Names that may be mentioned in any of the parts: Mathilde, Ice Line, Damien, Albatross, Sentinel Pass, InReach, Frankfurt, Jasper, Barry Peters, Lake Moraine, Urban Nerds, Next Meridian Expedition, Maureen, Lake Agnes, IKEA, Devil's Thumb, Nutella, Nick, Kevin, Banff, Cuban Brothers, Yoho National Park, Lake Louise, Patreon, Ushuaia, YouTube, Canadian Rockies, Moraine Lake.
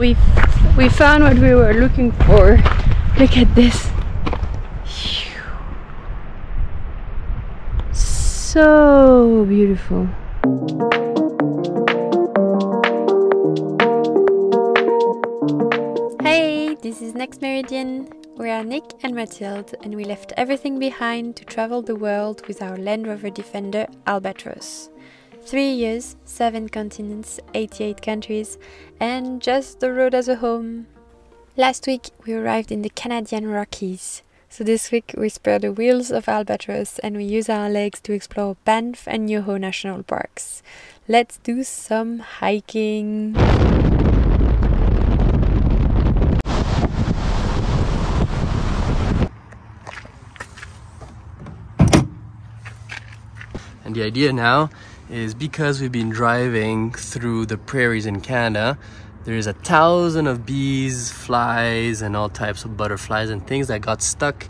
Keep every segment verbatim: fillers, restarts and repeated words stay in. We we found what we were looking for. Look at this. So beautiful. Hey, this is Next Meridian. We are Nick and Mathilde, and we left everything behind to travel the world with our Land Rover Defender Albatross. Three years, seven continents, eighty-eight countries, and just the road as a home. Last week we arrived in the Canadian Rockies, so this week we spare the wheels of Albatross and we use our legs to explore Banff and Yoho National Parks. Let's do some hiking! And the idea now is, because we've been driving through the prairies in Canada, there's a thousand of bees, flies, and all types of butterflies and things that got stuck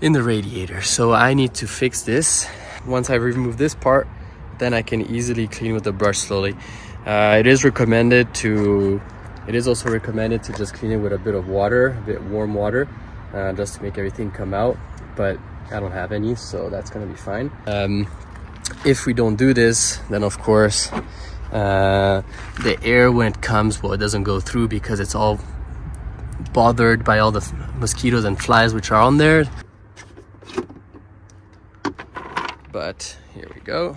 in the radiator. So I need to fix this. Once I remove this part, then I can easily clean with the brush slowly. Uh, it is recommended to, it is also recommended to just clean it with a bit of water, a bit warm water, uh, just to make everything come out. But I don't have any, so that's gonna be fine. Um, If we don't do this, then of course uh, the air, when it comes, well, it doesn't go through because it's all bothered by all the mosquitoes and flies which are on there. But here we go.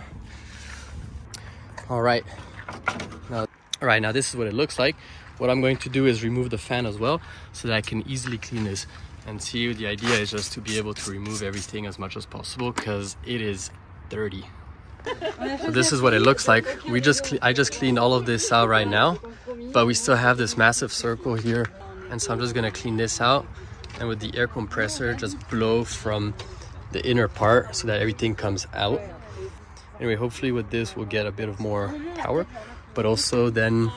All right. Now, all right, now this is what it looks like. What I'm going to do is remove the fan as well so that I can easily clean this. And see, the idea is just to be able to remove everything as much as possible because it is dirty. So this is what it looks like. We just I just cleaned all of this out right now, but we still have this massive circle here, and so I'm just gonna clean this out, and with the air compressor just blow from the inner part so that everything comes out. Anyway, hopefully with this we'll get a bit of more power, but also then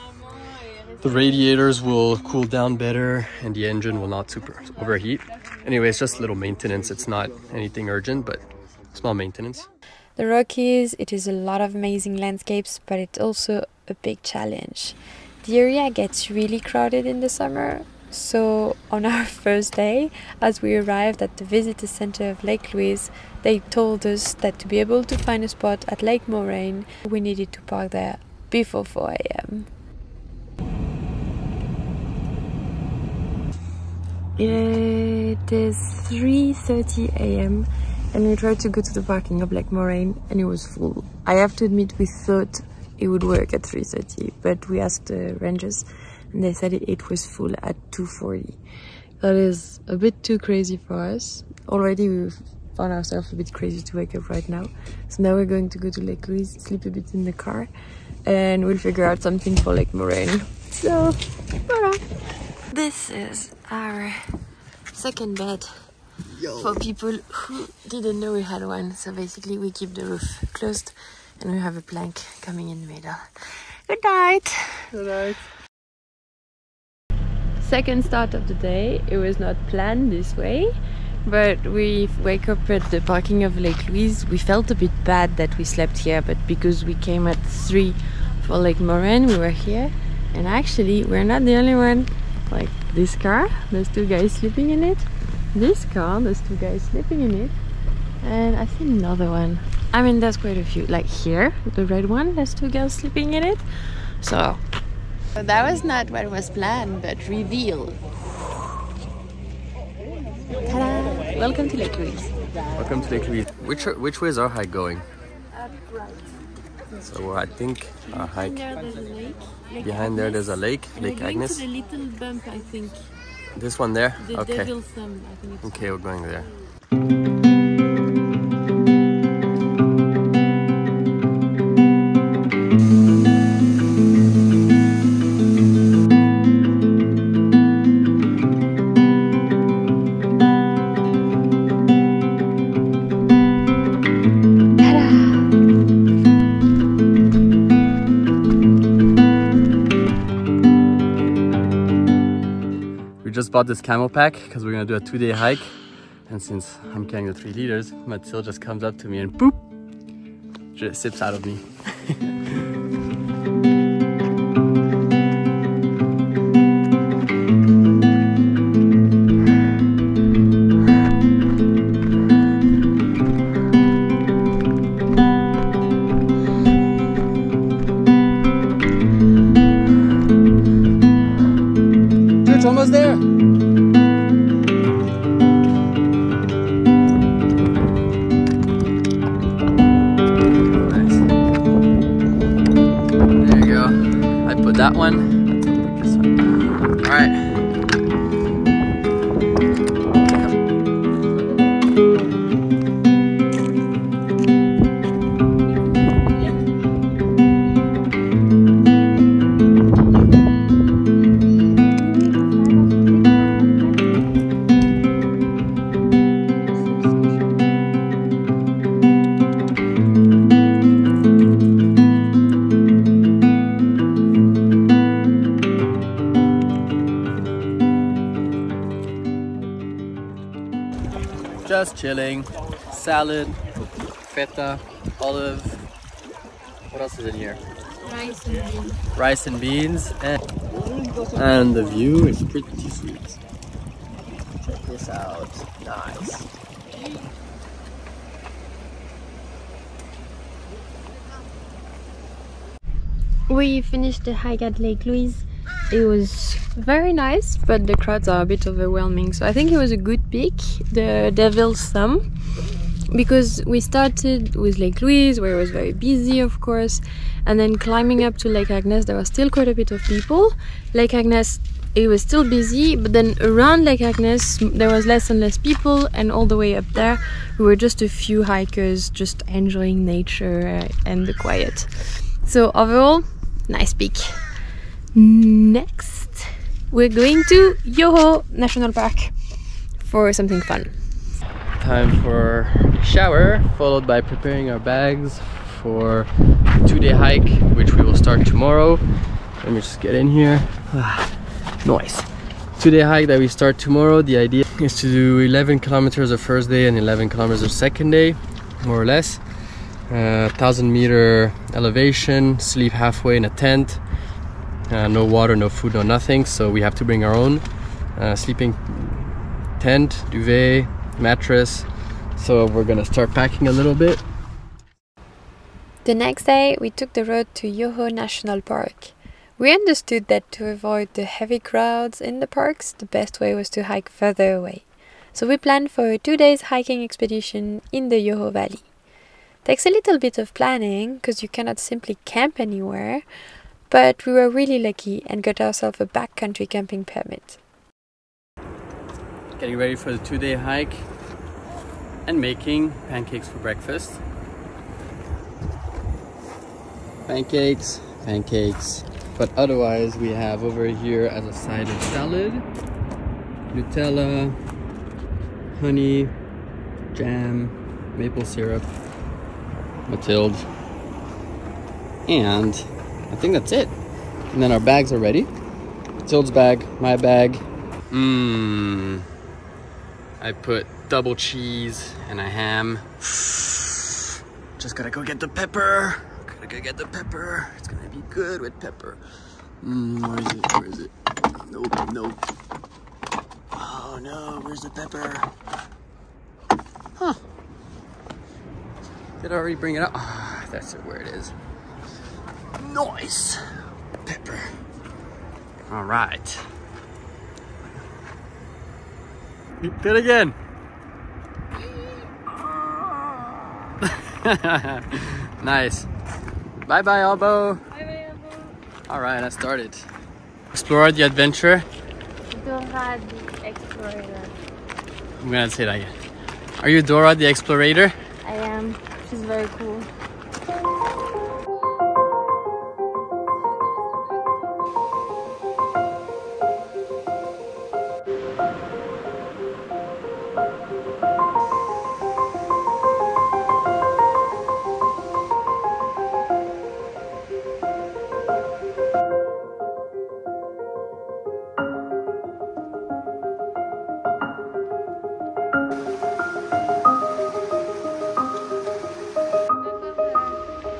the radiators will cool down better and the engine will not super overheat. Anyway, it's just little maintenance. It's not anything urgent, but small maintenance. The Rockies, it is a lot of amazing landscapes, but it's also a big challenge. The area gets really crowded in the summer, so on our first day, as we arrived at the visitor center of Lake Louise, they told us that to be able to find a spot at Lake Moraine, we needed to park there before four A M It is three thirty A M and we tried to go to the parking of Lake Moraine and it was full. I have to admit, we thought it would work at three thirty, but we asked the rangers and they said it was full at two forty. That is a bit too crazy for us. Already we found ourselves a bit crazy to wake up right now. So now we're going to go to Lake Louise, sleep a bit in the car, and we'll figure out something for Lake Moraine. So, voila! This is our second bed. Yo. For people who didn't know we had one, so basically we keep the roof closed and we have a plank coming in the middle. Good night! Good night! Second start of the day. It was not planned this way, but we wake up at the parking of Lake Louise. We felt a bit bad that we slept here, but because we came at three for Lake Moraine, we were here. And actually, we're not the only one. Like this car, there's two guys sleeping in it. This car, there's two guys sleeping in it, and I see another one. I mean, there's quite a few. Like here, the red one, there's two girls sleeping in it. So well, that was not what was planned, but revealed. Ta-da! Welcome to Lake Louise. Welcome to Lake Louise. Which are, which way is our hike going? Up right. So I think our hike. Behind there, there's a lake. Lake Behind Agnes. There, there's a lake, and Lake Agnes. There's a little bump, I think. This one there? The okay. Devil's Thumb, I think it's okay, we're going there. Bought this camel pack because we're gonna do a two-day hike, and since I'm carrying the three liters, Mathilde just comes up to me and boop, just sips out of me. It's almost there. Nice. There you go. I put that one. This one. All right. Just chilling, salad, feta, olive, what else is in here? Rice and beans. Rice and beans, and, and the view is pretty sweet. Check this out, nice. We finished the hike at Lake Louise. It was very nice, but the crowds are a bit overwhelming, so I think it was a good pick, the Devil's Thumb, because we started with Lake Louise, where it was very busy, of course, and then climbing up to Lake Agnes, there was still quite a bit of people. Lake Agnes, it was still busy, but then around Lake Agnes, there was less and less people, and all the way up there, we were just a few hikers just enjoying nature and the quiet. So overall, nice pick. Next, we're going to Yoho National Park for something fun. Time for a shower, followed by preparing our bags for a two-day hike, which we will start tomorrow. Let me just get in here. Ah, noise. Two-day hike that we start tomorrow. The idea is to do eleven kilometers of first day and eleven kilometers of second day, more or less. Uh, one thousand meter elevation, sleep halfway in a tent. Uh, no water, no food, no nothing, so we have to bring our own uh, sleeping tent, duvet, mattress, so we're gonna start packing a little bit. The next day we took the road to Yoho National Park. We understood that to avoid the heavy crowds in the parks, the best way was to hike further away. So we planned for a two days hiking expedition in the Yoho Valley. Takes a little bit of planning, because you cannot simply camp anywhere, but we were really lucky and got ourselves a backcountry camping permit. Getting ready for the two-day hike and making pancakes for breakfast. Pancakes, pancakes. But otherwise we have over here as a side of salad, Nutella, honey, jam, maple syrup, Mathilde, and I think that's it. And then our bags are ready. Mathilde's bag, my bag. Mmm. I put double cheese and a ham. Just gotta go get the pepper. Gotta go get the pepper. It's gonna be good with pepper. Mmm, where is it? Where is it? Nope, nope. Oh no, where's the pepper? Huh. Did I already bring it up? Ah, that's it, where it is. Nice pepper. All right. Eat it again. Nice. Bye bye, Albo. Bye bye, Albo. All right, I started. Explore the adventure. Dora the Explorer. I'm gonna say that again. Are you Dora the Explorator? I am. She's very cool.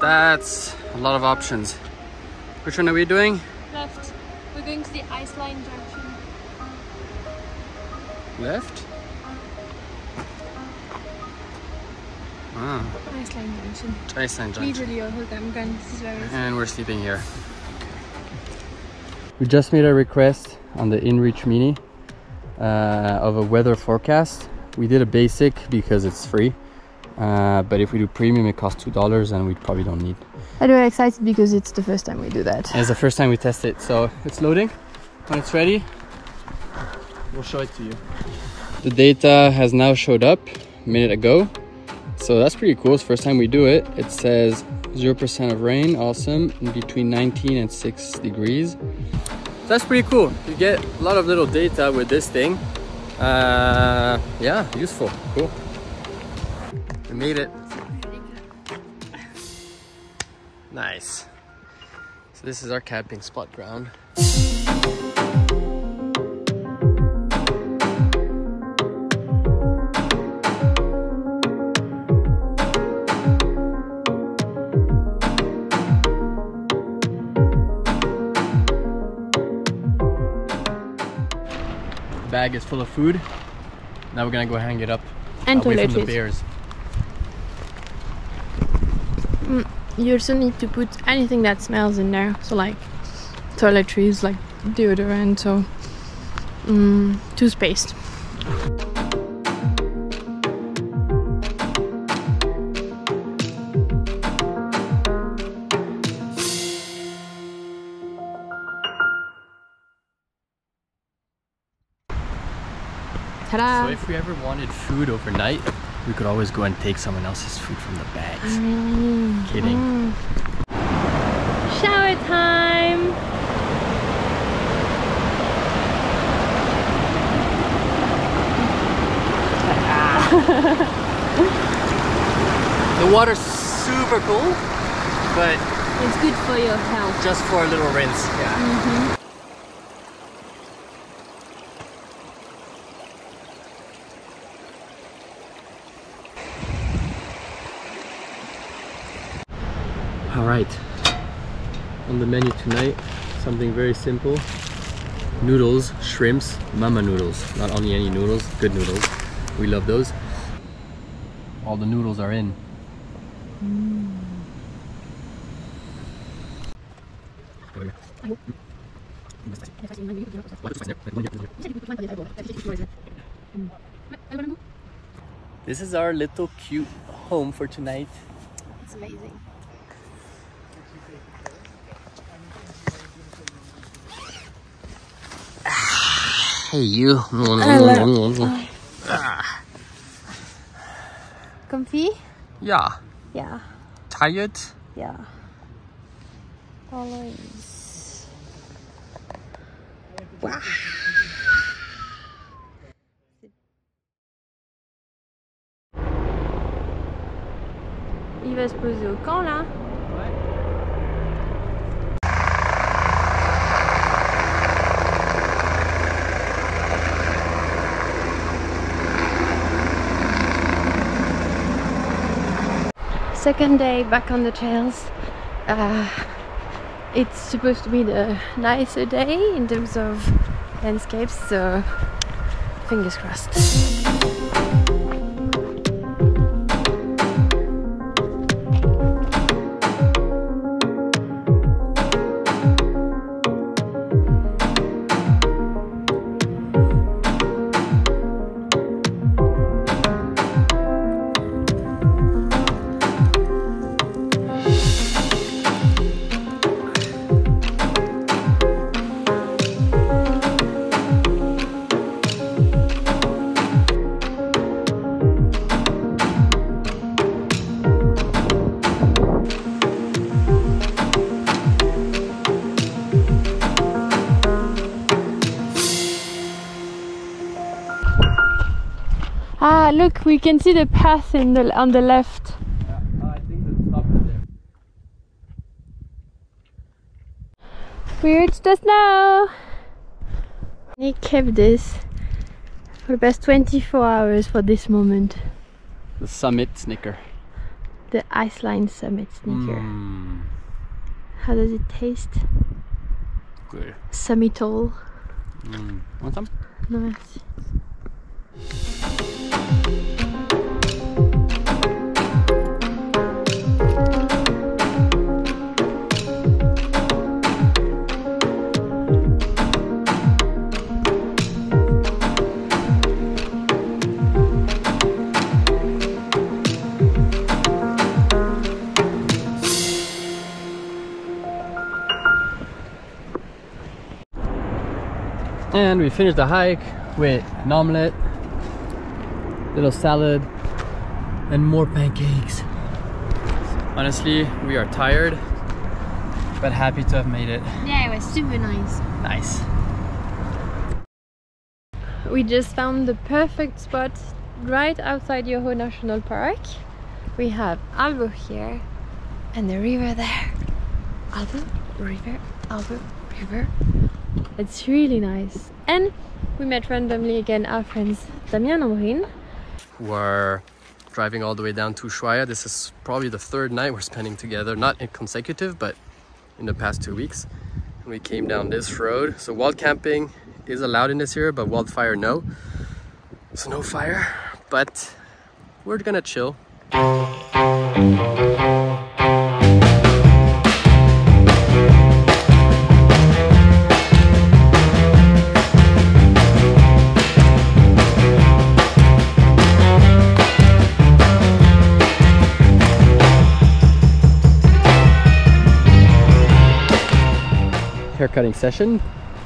That's a lot of options. Which one are we doing? Left. We're going to the Ice Line junction. Left? Ah. Ice Line junction. Ice Line junction. Literally, I'm going. This is where we're sleeping. And we're sleeping here. We just made a request on the InReach Mini uh, of a weather forecast. We did a basic because it's free, uh, but if we do premium it costs two dollars and we probably don't need. I'm very excited because it's the first time we do that. And it's the first time we test it, so it's loading. When it's ready, we'll show it to you. The data has now showed up a minute ago, so that's pretty cool. It's the first time we do it. It says zero percent of rain, awesome, in between nineteen and six degrees. That's pretty cool. You get a lot of little data with this thing. Uh, yeah, useful, cool. We made it. Nice. So this is our camping spot ground. Bag is full of food. Now we're gonna go hang it up and away from the bears. Mm, you also need to put anything that smells in there, so like toiletries, like deodorant, so um, toothpaste. So if we ever wanted food overnight, we could always go and take someone else's food from the bags. Mm. Kidding. Mm. Shower time! The water's super cool, but... it's good for your health. Just for a little rinse, yeah. Mm-hmm. Alright, on the menu tonight, something very simple. Noodles, shrimps, mama noodles. Not only any noodles, good noodles. We love those. All the noodles are in. Mm. This is our little cute home for tonight. It's amazing. Hey you. Hello. Comfy? Yeah. Yeah. Tired? Yeah. Always. Wow. Il va se poser au camp là? Second day back on the trails. Uh, it's supposed to be the nicer day in terms of landscapes, so fingers crossed. Ah, look, we can see the path in the, on the left. Yeah, I think the top is there. We reached the snow! Nick kept this for the past twenty-four hours for this moment. The summit snicker. The Ice Line summit snicker. Mm. How does it taste? Good. Summitol. Mm. Want some? No, merci. And we finished the hike with an omelette, little salad, and more pancakes. Honestly, we are tired, but happy to have made it. Yeah, it was super nice. Nice. We just found the perfect spot right outside Yoho National Park. We have Albo here and the river there. Albo, river, Albo, river. It's really nice. And we met randomly again our friends Damien and Maureen, who are driving all the way down to Ushuaia. This is probably the third night we're spending together, not in consecutive, but in the past two weeks. And we came down this road. So wild camping is allowed in this area, but wildfire no. So no fire, but we're gonna chill. Haircutting session.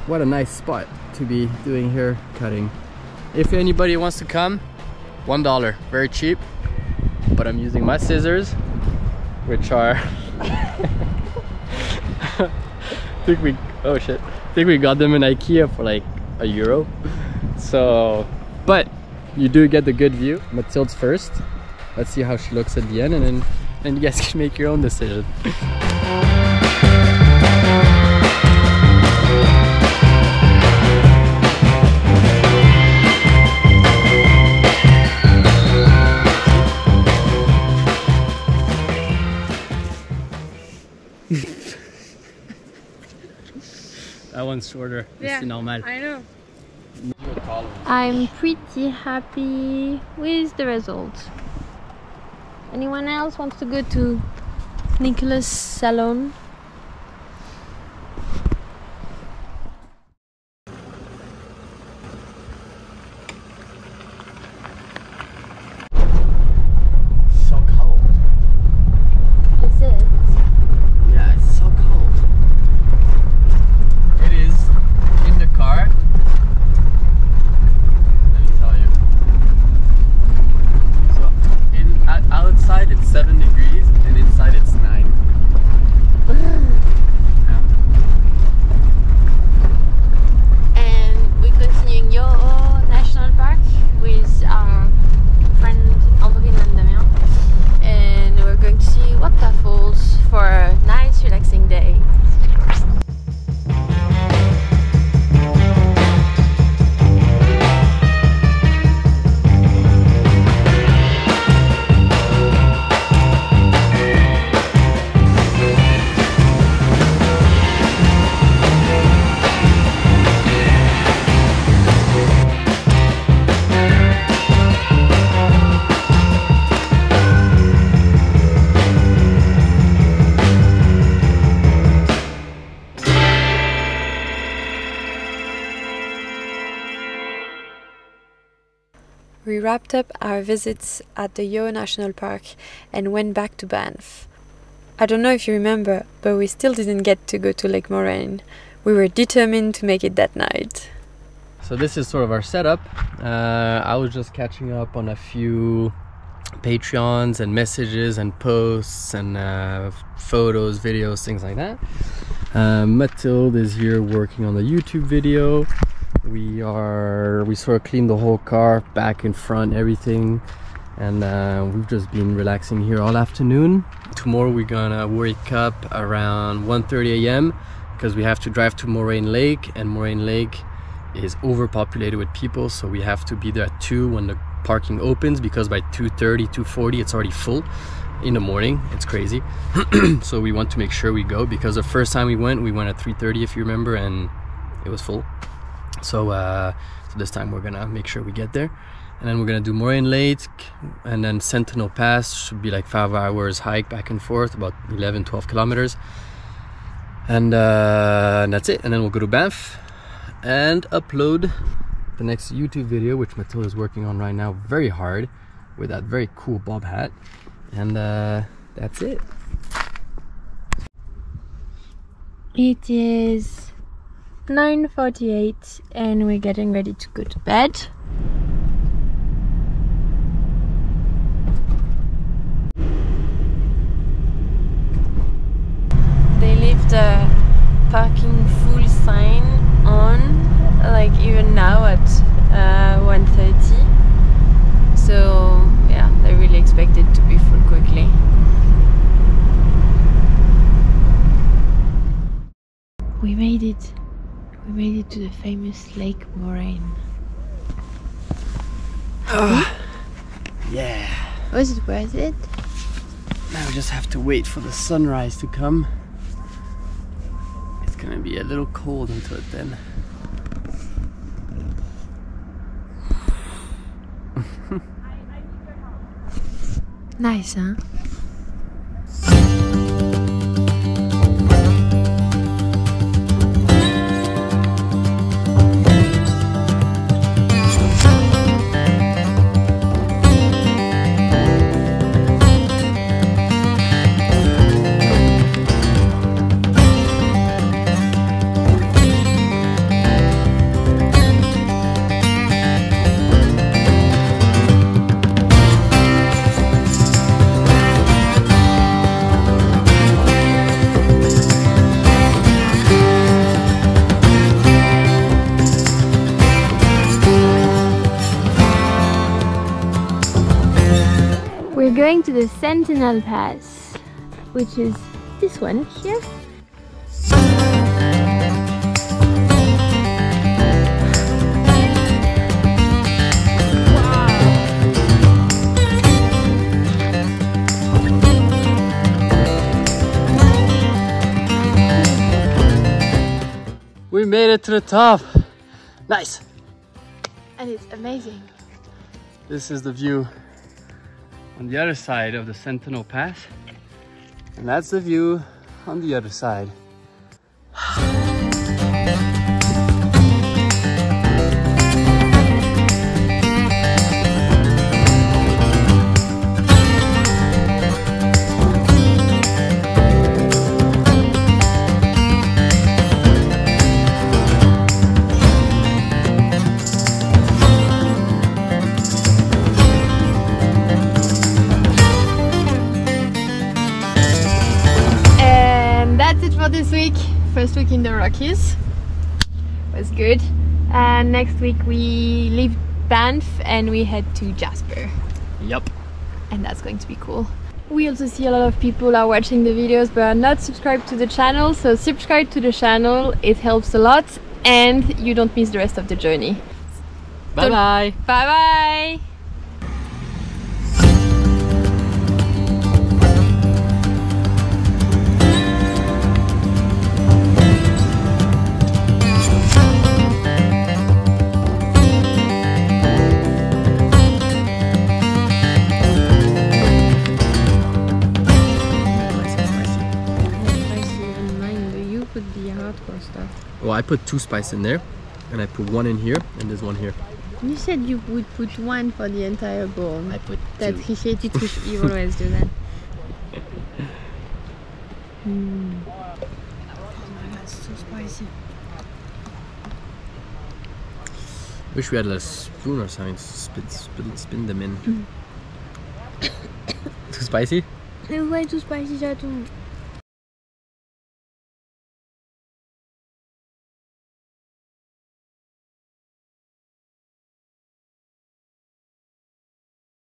What a nice spot to be doing hair cutting. If anybody wants to come, one dollar, very cheap. But I'm using my scissors, which are I think we oh shit I think we got them in IKEA for like a euro. So, but you do get the good view. Mathilde's first. Let's see how she looks at the end, and then and you guys can make your own decision. That one's shorter. Yeah, it's normal. I know. I'm pretty happy with the result. Anyone else wants to go to Nicholas' salon? We wrapped up our visits at the Yoho National Park and went back to Banff. I don't know if you remember, but we still didn't get to go to Lake Moraine. We were determined to make it that night. So this is sort of our setup. Uh, I was just catching up on a few Patreons and messages and posts and uh, photos, videos, things like that. Uh, Mathilde is here working on the YouTube video. We are, we sort of cleaned the whole car, back and front, everything. And uh, we've just been relaxing here all afternoon. Tomorrow we're gonna wake up around one thirty a m because we have to drive to Moraine Lake, and Moraine Lake is overpopulated with people. So we have to be there at two when the parking opens, because by two thirty, two forty, it's already full in the morning. It's crazy. So we want to make sure we go, because the first time we went, we went at three thirty, if you remember, and it was full. So, uh, so this time we're gonna make sure we get there, and then we're gonna do Moraine Lake, and then Sentinel Pass should be like five hours hike back and forth, about eleven, twelve kilometers, and, uh, and that's it. And then we'll go to Banff and upload the next YouTube video, which Mathilde is working on right now very hard with that very cool bob hat, and uh, that's it. It is nine forty-eight and we're getting ready to go to bed. They leave the parking full sign on, like even now at uh, one thirty, so yeah, they really expect it to be full quickly. We made it. We made it to the famous Lake Moraine. Oh, yeah. Was it worth it? Now we just have to wait for the sunrise to come. It's gonna be a little cold until then. Nice, huh? Going to the Sentinel Pass, which is this one here. Wow. We made it to the top. Nice. And it's amazing. This is the view on the other side of the Sentinel Pass, and that's the view on the other side. This week, first week in the Rockies, was good, and next week we leave Banff and we head to Jasper. Yep. And that's going to be cool. We also see a lot of people are watching the videos but are not subscribed to the channel, so subscribe to the channel, it helps a lot and you don't miss the rest of the journey. Bye bye! Bye bye! Well, I put two spice in there, and I put one in here, and there's one here. You said you would put one for the entire bowl. I put that two. He said you, you always do that. Mm. Oh my god, it's so spicy. Wish we had a spoon or something to spin, spin, spin them in. Mm. Too spicy? It's way too spicy, Jatou.